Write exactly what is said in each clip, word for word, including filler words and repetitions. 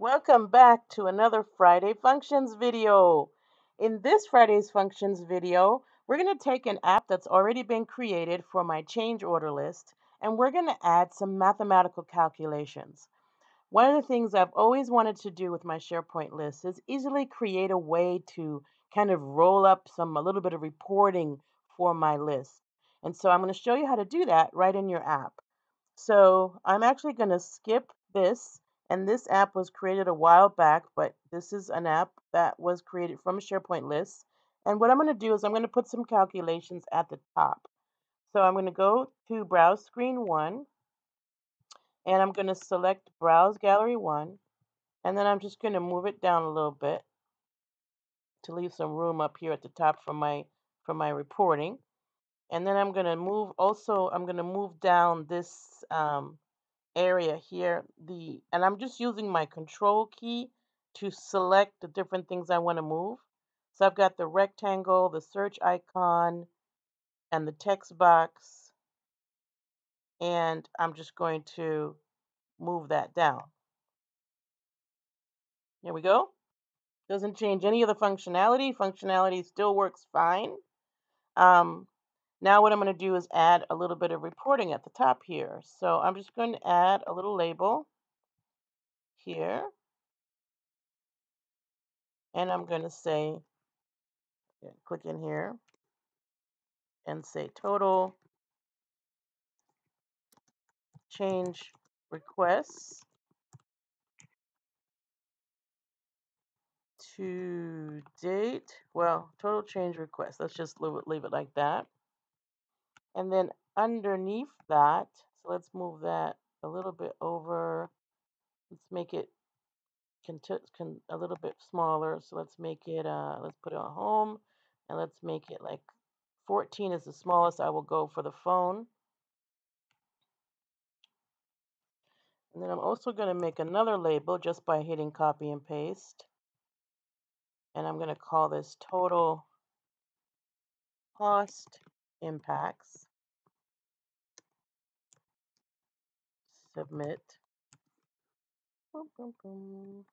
Welcome back to another Friday Functions video. In this Friday's Functions video, we're going to take an app that's already been created for my change order list, and we're going to add some mathematical calculations. One of the things I've always wanted to do with my SharePoint list is easily create a way to kind of roll up some a little bit of reporting for my list. And so I'm going to show you how to do that right in your app. So I'm actually going to skip this. And this app was created a while back, but this is an app that was created from SharePoint lists. And what I'm going to do is I'm going to put some calculations at the top. So I'm going to go to Browse Screen one, and I'm going to select Browse Gallery one, and then I'm just going to move it down a little bit to leave some room up here at the top for my, for my reporting. And then I'm going to move also, I'm going to move down this um, area here, the and I'm just using my control key to select the different things I want to move. So I've got the rectangle, the search icon, and the text box, and I'm just going to move that down. There we go. Doesn't change any of the functionality. Functionality still works fine. Um, Now what I'm going to do is add a little bit of reporting at the top here. So I'm just going to add a little label here. And I'm going to say, click in here and say total change requests to date. Well, total change requests. Let's just leave it, leave it like that. And then underneath that, so let's move that a little bit over. Let's make it a little bit smaller. So let's make it, uh, let's put it on home, and let's make it like fourteen is the smallest. I will go for the phone. And then I'm also going to make another label just by hitting copy and paste. And I'm going to call this total cost impacts, submit, boom, boom, boom.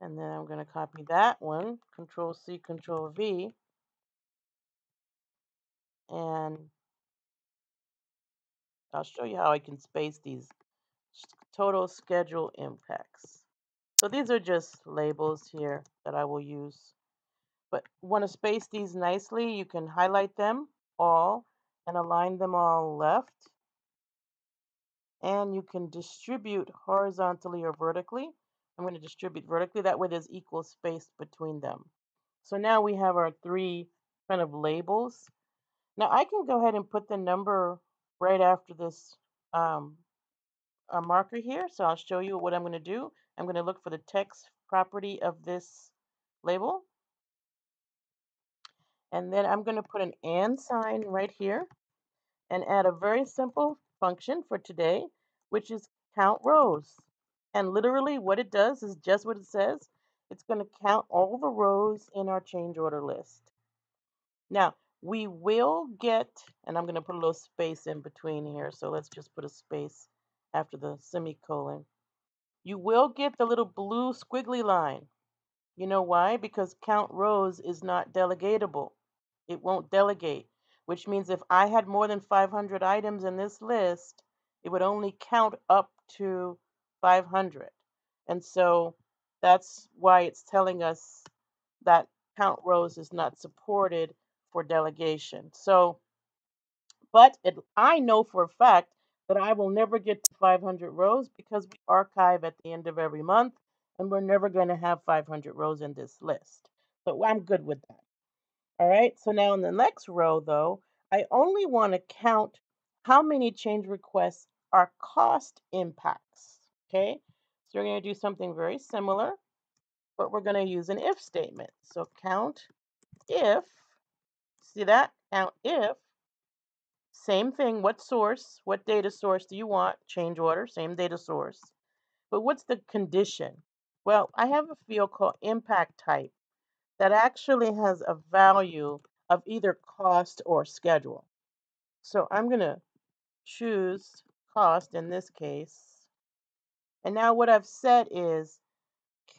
And then I'm going to copy that one, Control C, Control V, and I'll show you how I can space these total schedule impacts. So these are just labels here that I will use. But want to space these nicely, you can highlight them all and align them all left. And you can distribute horizontally or vertically. I'm going to distribute vertically, that way there's equal space between them. So now we have our three kind of labels. Now I can go ahead and put the number right after this um, a marker here. So I'll show you what I'm going to do. I'm going to look for the text property of this label. And then I'm going to put an and sign right here and add a very simple function for today, which is count rows. And literally what it does is just what it says. It's going to count all the rows in our change order list. Now, we will get, and I'm going to put a little space in between here. So let's just put a space after the semicolon. You will get the little blue squiggly line. You know why? Because count rows is not delegatable. It won't delegate, which means if I had more than five hundred items in this list, it would only count up to five hundred. And so that's why it's telling us that count rows is not supported for delegation. So, but it, I know for a fact that I will never get to five hundred rows because we archive at the end of every month, and we're never going to have five hundred rows in this list. But I'm good with that. All right, so now in the next row, though, I only want to count how many change requests are cost impacts, okay? So we're going to do something very similar, but we're going to use an if statement. So count if, see that? Count if, same thing, what source, what data source do you want? Change order, same data source. But what's the condition? Well, I have a field called impact type that actually has a value of either cost or schedule. So I'm going to choose cost in this case, And now what I've said is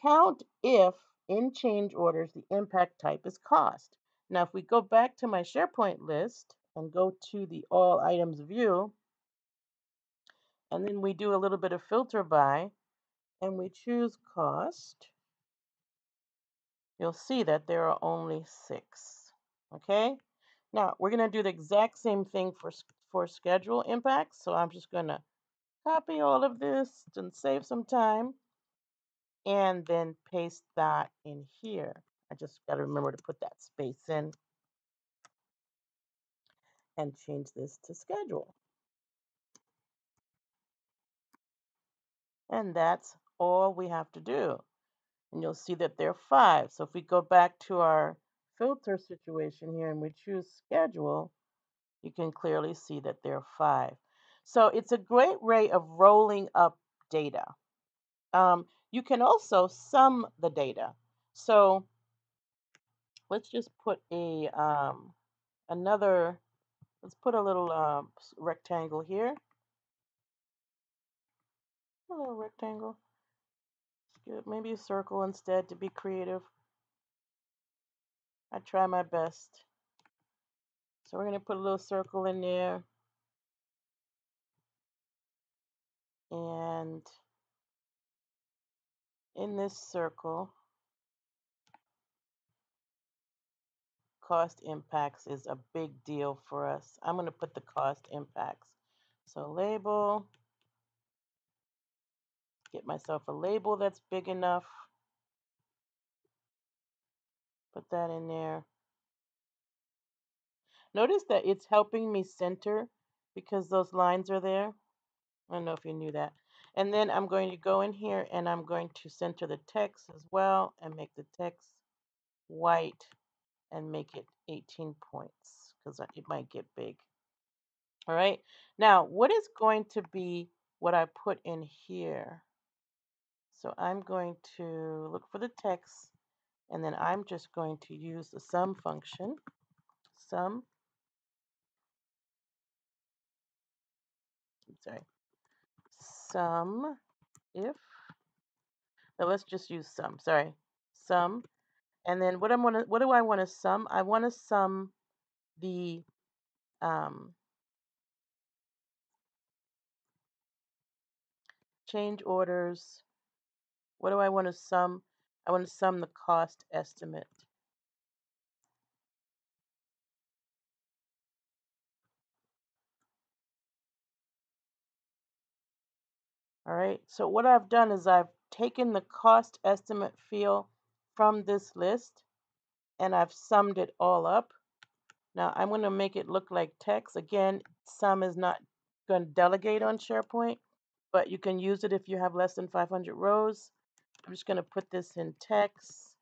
count if in change orders the impact type is cost. Now if we go back to my SharePoint list and go to the all items view, and then we do a little bit of filter by, and we choose cost, you'll see that there are only six, okay? Now we're gonna do the exact same thing for, for schedule impacts. So I'm just gonna copy all of this and save some time and then paste that in here. I just gotta remember to put that space in and change this to schedule. And that's all we have to do. And you'll see that there are five. So if we go back to our filter situation here and we choose schedule, you can clearly see that there are five. So it's a great way of rolling up data. Um, you can also sum the data. So let's just put a um, another, let's put a little uh, rectangle here. A little rectangle. Maybe a circle instead to be creative. I try my best. So we're going to put a little circle in there. And in this circle, cost impacts is a big deal for us. I'm going to put the cost impacts. So label. Get myself a label that's big enough. Put that in there. Notice that it's helping me center because those lines are there. I don't know if you knew that. And then I'm going to go in here and I'm going to center the text as well and make the text white and make it eighteen points because it might get big. All right. Now, what is going to be what I put in here? So I'm going to look for the text, and then I'm just going to use the sum function, sum, I'm sorry, sum if, now let's just use sum, sorry, sum, and then what I'm gonna, what do I want to sum? I want to sum the, um, change orders. What do I want to sum? I want to sum the cost estimate. All right, so what I've done is I've taken the cost estimate field from this list and I've summed it all up. Now I'm going to make it look like text. Again, sum is not going to delegate on SharePoint, but you can use it if you have less than five hundred rows. I'm just going to put this in text,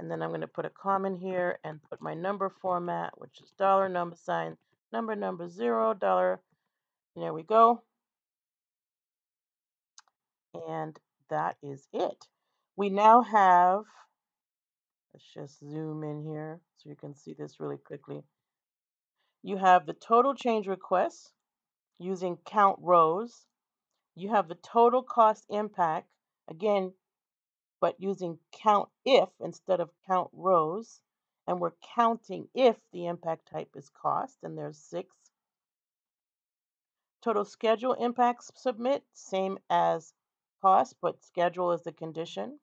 and then I'm going to put a comma here and put my number format, which is dollar number sign number number zero dollar. And there we go. And that is it. We now have, let's just zoom in here so you can see this really quickly. You have the total change requests using CountRows. You have the total cost impact, again, but using CountIf instead of CountRows. And we're counting if the impact type is cost, and there's six. Total schedule impacts submit, same as cost, but schedule is the condition.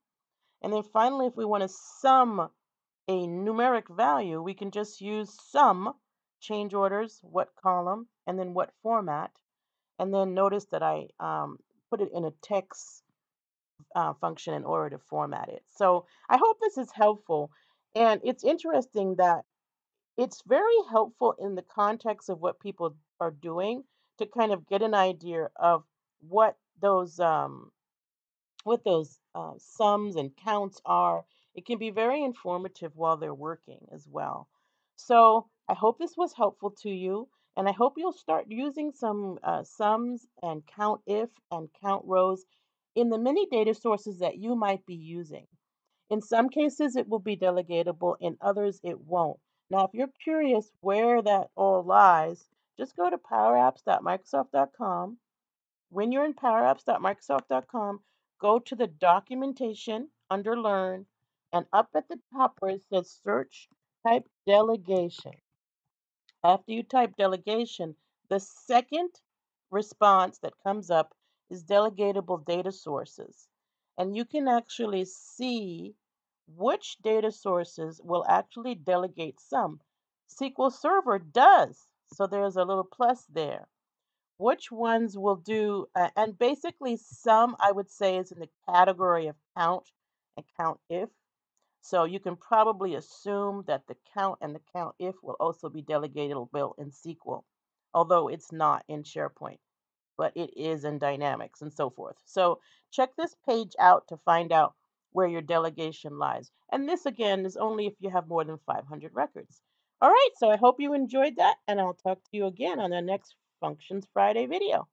And then finally, if we want to sum a numeric value, we can just use sum, change orders, what column, and then what format. And then notice that I um, put it in a text uh, function in order to format it. So I hope this is helpful. And it's interesting that it's very helpful in the context of what people are doing to kind of get an idea of what those um, what those uh, sums and counts are. It can be very informative while they're working as well. So I hope this was helpful to you. And I hope you'll start using some uh, sums and CountIf and CountRows in the many data sources that you might be using. In some cases, it will be delegatable. In others, it won't. Now, if you're curious where that all lies, just go to power apps dot microsoft dot com, when you're in power apps dot microsoft dot com, go to the documentation under Learn, and up at the top where it says Search, type Delegation. After you type Delegation, the second response that comes up is Delegatable Data Sources. And you can actually see which data sources will actually delegate some. S Q L Server does, so there's a little plus there. Which ones will do, uh, and basically Sum, I would say, is in the category of Count and CountIf. So you can probably assume that the Count and the CountIf will also be delegatable in S Q L, although it's not in SharePoint, but it is in Dynamics and so forth. So check this page out to find out where your delegation lies. And this, again, is only if you have more than five hundred records. All right, so I hope you enjoyed that, and I'll talk to you again on the next Functions Friday video.